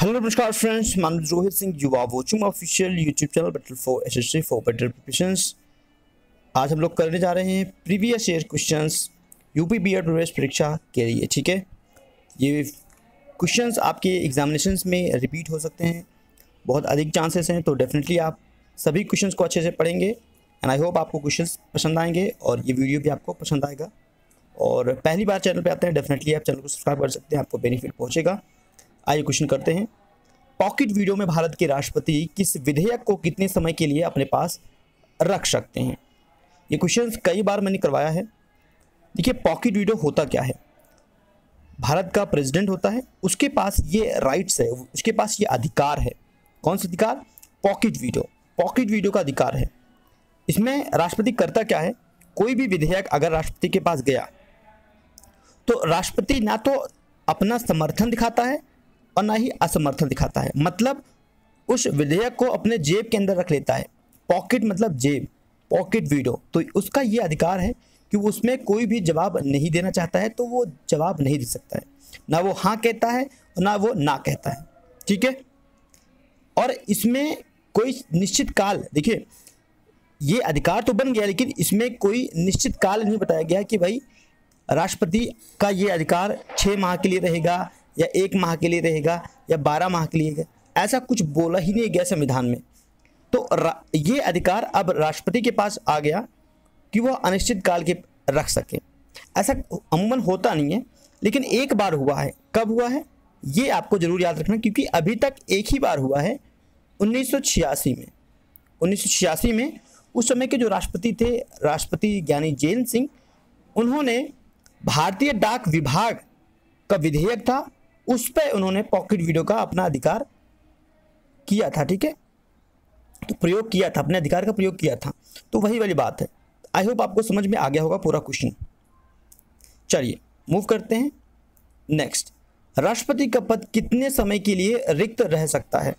Hello नमस्कार friends, मैं Rohit Singh, you are watching my official YouTube channel battle for SSC for better preparations. आज हम लोग करने जा रहे हैं previous year questions UP BEd प्रवेश परीक्षा के लिए। ठीक है, ये क्वेश्चंस आपके एग्जामिनेशंस में रिपीट हो सकते हैं, बहुत अधिक चांसेस हैं, तो डेफिनेटली आप सभी क्वेश्चंस को अच्छे से पढ़ेंगे एंड आई होप आपको क्वेश्चंस पसंद आएंगे और ये वीडियो भी आपको पसंद आएगा। और पहली बार चैनल पर आते हैं डेफिनेटली आप चैनल को सब्सक्राइब कर सकते हैं, आपको बेनिफिट पहुँचेगा। आइए क्वेश्चन करते हैं। पॉकेट वीडियो में भारत के राष्ट्रपति किस विधेयक को कितने समय के लिए अपने पास रख सकते हैं? ये क्वेश्चन कई बार मैंने करवाया है। देखिए, पॉकेट वीडियो होता क्या है? भारत का प्रेसिडेंट होता है, उसके पास ये राइट्स है, उसके पास ये अधिकार है। कौन सा अधिकार? पॉकेट वीडियो का अधिकार है। इसमें राष्ट्रपति करता क्या है? कोई भी विधेयक अगर राष्ट्रपति के पास गया तो राष्ट्रपति ना तो अपना समर्थन दिखाता है और ना ही असमर्थन दिखाता है, मतलब उस विधेयक को अपने जेब के अंदर रख लेता है। पॉकेट मतलब जेब, पॉकेट वीडियो। तो उसका ये अधिकार है कि उसमें कोई भी जवाब नहीं देना चाहता है तो वो जवाब नहीं दे सकता है, ना वो हाँ कहता है और ना वो ना कहता है। ठीक है, और इसमें कोई निश्चित काल, देखिए ये अधिकार तो बन गया लेकिन इसमें कोई निश्चित काल नहीं बताया गया कि भाई राष्ट्रपति का ये अधिकार 6 माह के लिए रहेगा या 1 माह के लिए रहेगा या 12 माह के लिए, ऐसा कुछ बोला ही नहीं गया संविधान में। तो ये अधिकार अब राष्ट्रपति के पास आ गया कि वह अनिश्चित काल के रख सके। ऐसा अमूमन होता नहीं है लेकिन एक बार हुआ है। कब हुआ है ये आपको ज़रूर याद रखना, क्योंकि अभी तक एक ही बार हुआ है, 1986 में। 1986 में उस समय के जो राष्ट्रपति थे, राष्ट्रपति ज्ञानी ज्ञान सिंह, उन्होंने भारतीय डाक विभाग का विधेयक था, उस पर उन्होंने पॉकेट वीडियो का अपना अधिकार किया था। ठीक है, तो प्रयोग किया था, अपने अधिकार का प्रयोग किया था। तो वही वाली बात है। आई होप आपको समझ में आ गया होगा पूरा क्वेश्चन। चलिए मूव करते हैं नेक्स्ट। राष्ट्रपति का पद कितने समय के लिए रिक्त रह सकता है?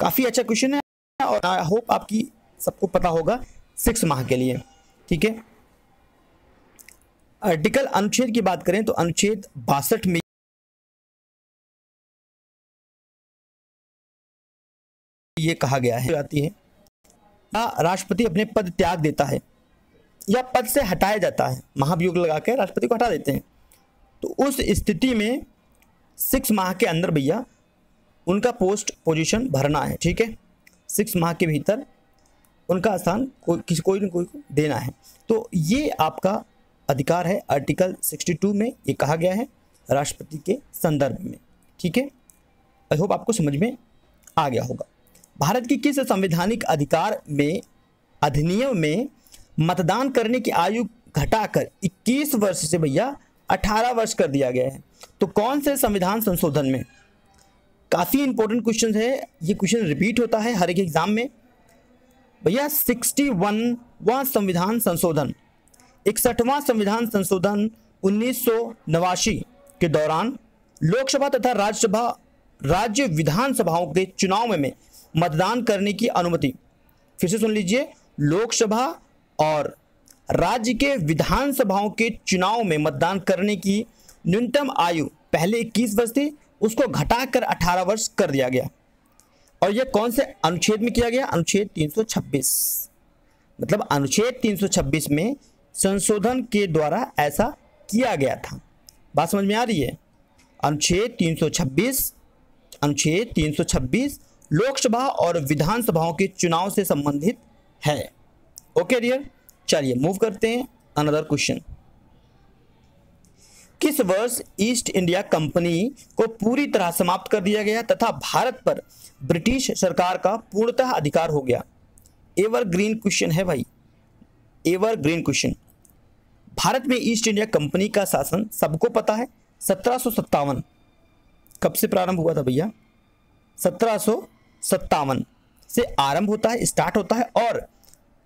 काफ़ी अच्छा क्वेश्चन है और आई होप आपकी सबको पता होगा, 6 माह के लिए। ठीक है, आर्टिकल अनुच्छेद की बात करें तो अनुच्छेद 62 में ये कहा गया है जाती है राष्ट्रपति अपने पद त्याग देता है या पद से हटाया जाता है, महाभियोग लगाकर राष्ट्रपति को हटा देते हैं, तो उस स्थिति में 6 माह के अंदर भैया उनका पोस्ट पोजीशन भरना है। ठीक है, 6 माह के भीतर उनका स्थान कोई न कोई को देना है। तो ये आपका अधिकार है, आर्टिकल 62 में ये कहा गया है राष्ट्रपति के संदर्भ में। ठीक है, आई होप आपको समझ में आ गया होगा। भारत की किस संवैधानिक अधिकार में अधिनियम में मतदान करने की आयु घटाकर 21 वर्ष से भैया 18 वर्ष कर दिया गया है? तो कौन से संविधान संशोधन में? काफ़ी इंपॉर्टेंट क्वेश्चन है, ये क्वेश्चन रिपीट होता है हर एक एग्जाम में भैया। 61वां संविधान संशोधन, 61वां संविधान संशोधन 1989 के दौरान लोकसभा तथा राज्य विधानसभाओं के चुनाव में मतदान करने की अनुमति, फिर से सुन लीजिए, लोकसभा और राज्य के विधानसभाओं के चुनाव में मतदान करने की न्यूनतम आयु पहले 21 वर्ष थी, उसको घटाकर 18 वर्ष कर दिया गया। और यह कौन से अनुच्छेद में किया गया? अनुच्छेद 326, मतलब अनुच्छेद 326 में संशोधन के द्वारा ऐसा किया गया था। बात समझ में आ रही है? अनुच्छेद 326 लोकसभा और विधानसभाओं के चुनाव से संबंधित है। ओके डियर, चलिए मूव करते हैं अनदर क्वेश्चन। किस वर्ष ईस्ट इंडिया कंपनी को पूरी तरह समाप्त कर दिया गया तथा भारत पर ब्रिटिश सरकार का पूर्णतः अधिकार हो गया? एवरग्रीन क्वेश्चन है भाई, एवरग्रीन क्वेश्चन। भारत में ईस्ट इंडिया कंपनी का शासन सबको पता है 1757 कब से प्रारंभ हुआ था भैया, 1757 से आरंभ होता है, स्टार्ट होता है, और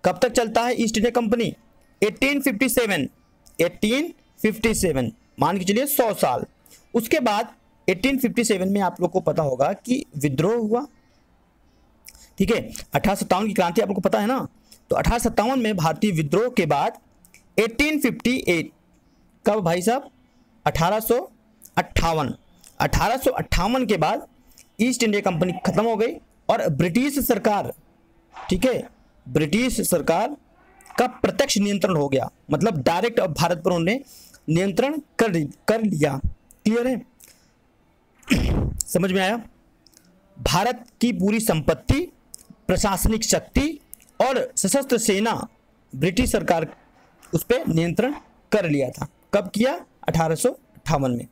कब तक चलता है ईस्ट इंडिया कंपनी? 1857, मान के चलिए 100 साल। उसके बाद 1857 में आप लोग को पता होगा कि विद्रोह हुआ। ठीक है, 1857 की क्रांति आप लोग को पता है ना, तो 1857 में भारतीय विद्रोह के बाद 1858 कब भाई साहब, 1858 के बाद ईस्ट इंडिया कंपनी खत्म हो गई और ब्रिटिश सरकार, ठीक है, ब्रिटिश सरकार का प्रत्यक्ष नियंत्रण हो गया, मतलब डायरेक्ट अब भारत पर उन्होंने नियंत्रण कर लिया। क्लियर है, समझ में आया। भारत की पूरी संपत्ति, प्रशासनिक शक्ति और सशस्त्र सेना ब्रिटिश सरकार उस पर नियंत्रण कर लिया था। कब किया? 1858 में।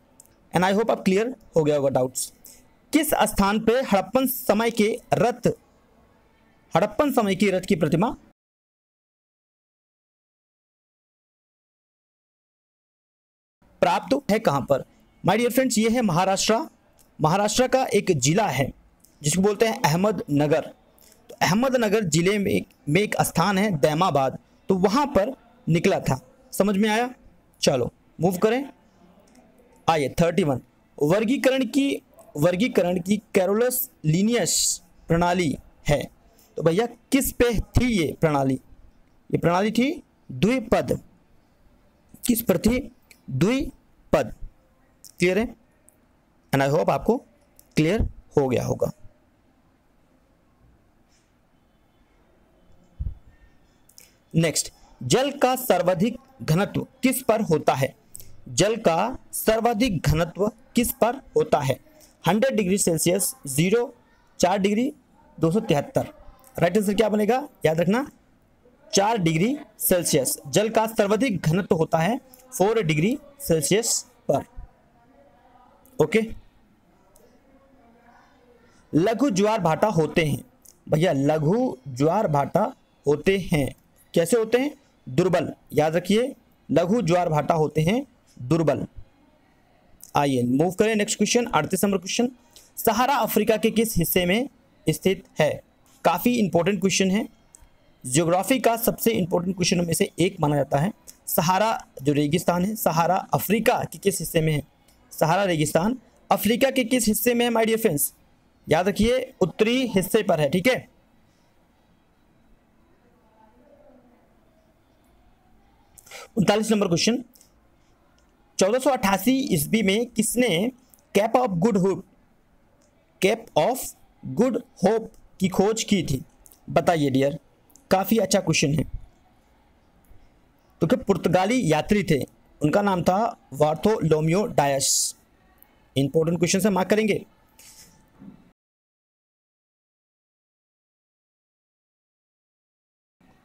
एंड आई होप आप क्लियर हो गया होगा डाउट्स। किस स्थान पर हड़प्पन समय के रथ की प्रतिमा प्राप्त है? कहां पर? माय डियर फ्रेंड्स, ये है महाराष्ट्र का एक जिला है जिसको बोलते हैं अहमदनगर। तो अहमदनगर जिले में एक स्थान है दैमाबाद, तो वहां पर निकला था। समझ में आया? चलो मूव करें। आइए 31, वर्गीकरण की कैरोलस लीनियस प्रणाली है। तो भैया किस पे थी ये प्रणाली? ये प्रणाली थी द्विपद। किस पर थी? द्विपद। क्लियर है, एंड आई होप आपको क्लियर हो गया होगा। नेक्स्ट, जल का सर्वाधिक घनत्व किस पर होता है? जल का सर्वाधिक घनत्व किस पर होता है? 100 degree Celsius, 0, 4 degree, 273। Right answer क्या बनेगा? याद रखना 4 डिग्री सेल्सियस जल का सर्वाधिक घनत्व होता है 4 डिग्री सेल्सियस पर। ओके, लघु ज्वार भाटा होते हैं। भैया लघु ज्वार भाटा होते हैं, कैसे होते हैं? दुर्बल। याद रखिए, लघु ज्वार भाटा होते हैं दुर्बल। आइए मूव करें। Next question, 38 number question, Sahara Africa के किस हिस्से में स्थित है? काफ़ी इंपॉर्टेंट क्वेश्चन है, ज्योग्राफी का सबसे इंपॉर्टेंट क्वेश्चन में से एक माना जाता है। सहारा जो रेगिस्तान है, सहारा अफ्रीका के किस हिस्से में है? सहारा रेगिस्तान अफ्रीका के किस हिस्से में है माय डियर फ्रेंड्स? याद रखिए उत्तरी हिस्से पर है। ठीक है, उनतालीस नंबर क्वेश्चन, 1488 ईस्वी में किसने कैप ऑफ गुड होप की खोज की थी? बताइए डियर, काफ़ी अच्छा क्वेश्चन है। तो क्या पुर्तगाली यात्री थे, उनका नाम था बार्थोलोमियो डायस। इंपॉर्टेंट क्वेश्चन से मार्क करेंगे।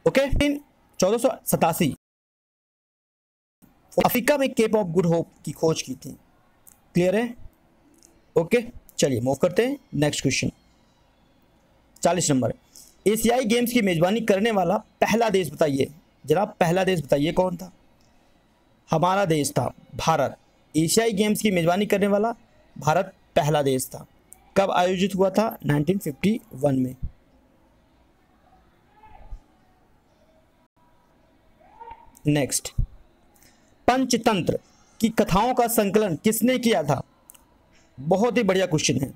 ओके, 1487 अफ्रीका में केप ऑफ गुड होप की खोज की थी। क्लियर है, ओके। चलिए मूव करते हैं। नेक्स्ट क्वेश्चन, 40 नंबर, एशियाई गेम्स की मेजबानी करने वाला पहला देश बताइए। जनाब पहला देश बताइए कौन था? हमारा देश था भारत। एशियाई गेम्स की मेजबानी करने वाला भारत पहला देश था। कब आयोजित हुआ था? 1951 में। नेक्स्ट, पंचतंत्र की कथाओं का संकलन किसने किया था? बहुत ही बढ़िया क्वेश्चन है,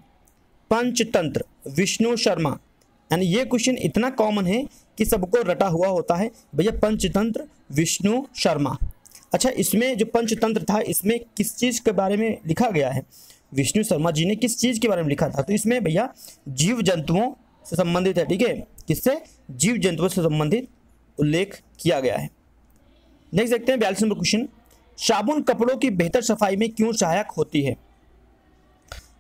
पंचतंत्र, विष्णु शर्मा। एंड ये क्वेश्चन इतना कॉमन है कि सबको रटा हुआ होता है। भैया पंचतंत्र, विष्णु शर्मा। अच्छा, इसमें जो पंचतंत्र था इसमें किस चीज़ के बारे में लिखा गया है? विष्णु शर्मा जी ने किस चीज़ के बारे में लिखा था? तो इसमें भैया जीव जंतुओं से संबंधित है। ठीक है, किससे? जीव जंतुओं से संबंधित उल्लेख किया गया है। नेक्स्ट देखते हैं 42 नंबर क्वेश्चन, साबुन कपड़ों की बेहतर सफाई में क्यों सहायक होती है?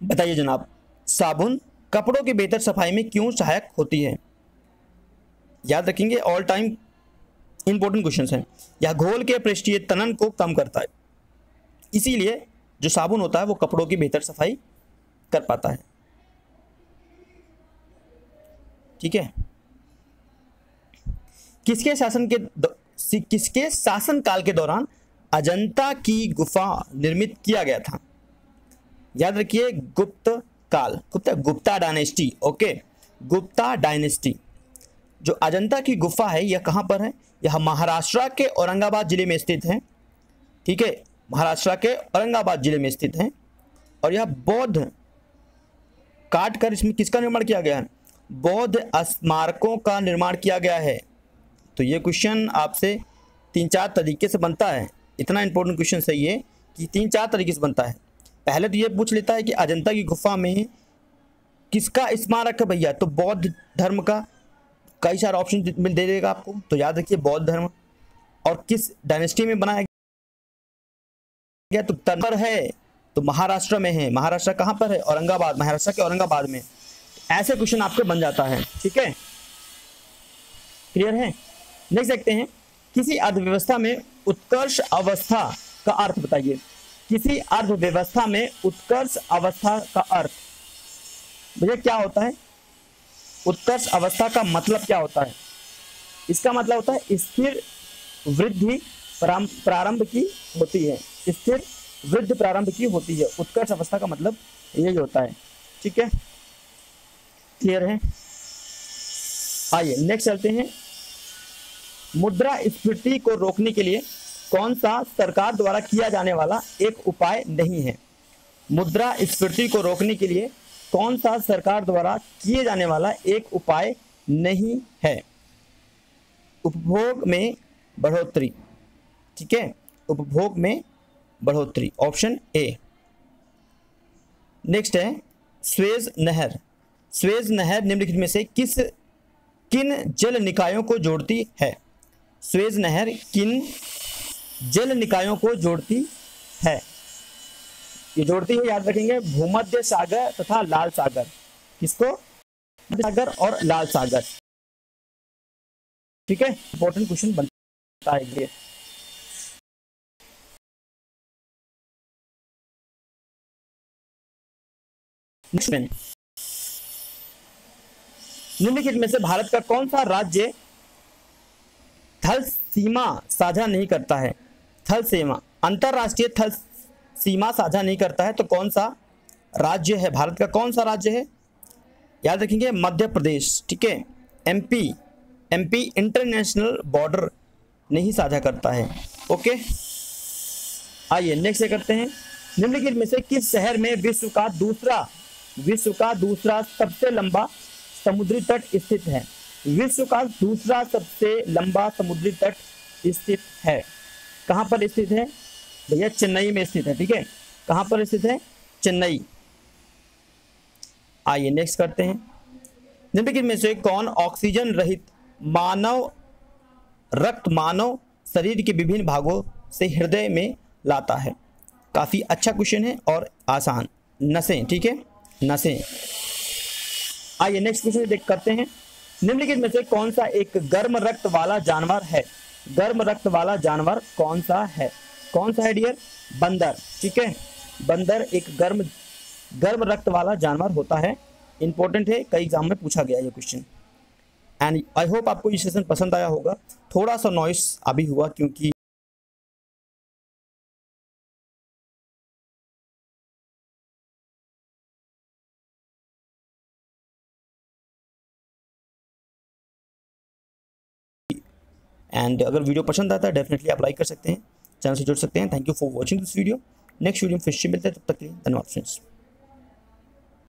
बताइए जनाब, साबुन कपड़ों की बेहतर सफाई में क्यों सहायक होती है? याद रखेंगे, ऑल टाइम इंपॉर्टेंट क्वेश्चंस हैं। यह घोल के पृष्ठीय तनन को कम करता है, इसीलिए जो साबुन होता है वो कपड़ों की बेहतर सफाई कर पाता है। ठीक है, किसके शासनकाल के दौरान अजंता की गुफा निर्मित किया गया था? याद रखिए गुप्त काल, Gupta dynasty. Okay, Gupta dynasty. जो अजंता की गुफा है यह कहाँ पर है? यह महाराष्ट्र के औरंगाबाद जिले में स्थित है। ठीक है, महाराष्ट्र के औरंगाबाद जिले में स्थित है। और यह बौद्ध काट कर इसमें किसका निर्माण किया गया है? बौद्ध स्मारकों का निर्माण किया गया है। तो ये क्वेश्चन आपसे 3-4 तरीके से बनता है। इतना इंपॉर्टेंट क्वेश्चन है ये कि 3-4 तरीके से बनता है। पहले तो ये पूछ लेता है कि अजंता की गुफा में किसका स्मारक है भैया, तो बौद्ध धर्म का। कई सारे ऑप्शन मिल दे देगा आपको, तो याद रखिए बौद्ध धर्म। और किस डायनेस्टी में बनाया गया, तो तनवर है, तो महाराष्ट्र में है। महाराष्ट्र कहाँ पर है, औरंगाबाद, महाराष्ट्र के औरंगाबाद में। ऐसे क्वेश्चन आपके बन जाता है, ठीक है, क्लियर है। देख सकते हैं, किसी अर्थव्यवस्था में उत्कर्ष अवस्था का अर्थ बताइए। किसी अर्थव्यवस्था में उत्कर्ष अवस्था का अर्थ भैया क्या होता है, उत्कर्ष अवस्था का मतलब क्या होता है? इसका मतलब होता है स्थिर वृद्धि प्रारंभ की होती है, स्थिर वृद्धि प्रारंभ की होती है। उत्कर्ष अवस्था का मतलब यही होता है, ठीक है, क्लियर है। आइए नेक्स्ट चलते हैं। मुद्रास्फीति को रोकने के लिए कौन सा सरकार द्वारा किया जाने वाला एक उपाय नहीं है? मुद्रास्फीति को रोकने के लिए कौन सा सरकार द्वारा किए जाने वाला एक उपाय नहीं है? उपभोग में बढ़ोतरी, ठीक है, उपभोग में बढ़ोतरी, ऑप्शन ए। नेक्स्ट है स्वेज नहर। स्वेज नहर निम्नलिखित में से किन जल निकायों को जोड़ती है? स्वेज नहर किन जल निकायों को जोड़ती है? ये जोड़ती है, याद रखेंगे, भूमध्य सागर तथा लाल सागर। किसको? सागर और लाल सागर, ठीक है, इंपॉर्टेंट क्वेश्चन बनता है ये। नेक्स्ट, निम्नलिखित में से भारत का कौन सा राज्य थल सीमा साझा नहीं करता है? थल सीमा, अंतरराष्ट्रीय थल सीमा साझा नहीं करता है, तो कौन सा राज्य है, भारत का कौन सा राज्य है? याद रखेंगे मध्य प्रदेश, ठीक है। एमपी इंटरनेशनल बॉर्डर नहीं साझा करता है, ओके। आइए नेक्स्ट से करते हैं। निम्नलिखित में से किस शहर में विश्व का दूसरा सबसे लंबा समुद्री तट स्थित है? विश्व का दूसरा सबसे लंबा समुद्री तट स्थित है, कहां पर स्थित है भैया? चेन्नई में स्थित है, ठीक है, कहां पर स्थित है? चेन्नई। आइए नेक्स्ट करते हैं। निम्नलिखित में से कौन ऑक्सीजन रहित मानव शरीर के विभिन्न भागों से हृदय में लाता है? काफी अच्छा क्वेश्चन है और आसान, नसें, ठीक है, नसें। आइए नेक्स्ट क्वेश्चन देख करते हैं। निम्नलिखित में से कौन सा एक गर्म रक्त वाला जानवर है? गर्म रक्त वाला जानवर कौन सा है? कौन सा है डियर? बंदर, ठीक है, बंदर एक गर्म रक्त वाला जानवर होता है। इंपॉर्टेंट है, कई एग्जाम में पूछा गया ये क्वेश्चन। एंड आई होप आपको ये सेशन पसंद आया होगा। थोड़ा सा नॉइस अभी हुआ क्योंकि एंड अगर वीडियो पसंद आता है डेफिनेटली आप लाइक कर सकते हैं, चैनल से जुड़ सकते हैं। Thank you for watching this video. Next video में फिर से मिलते हैं, तब तक के लिए धन्यवाद फ्रेंड्स।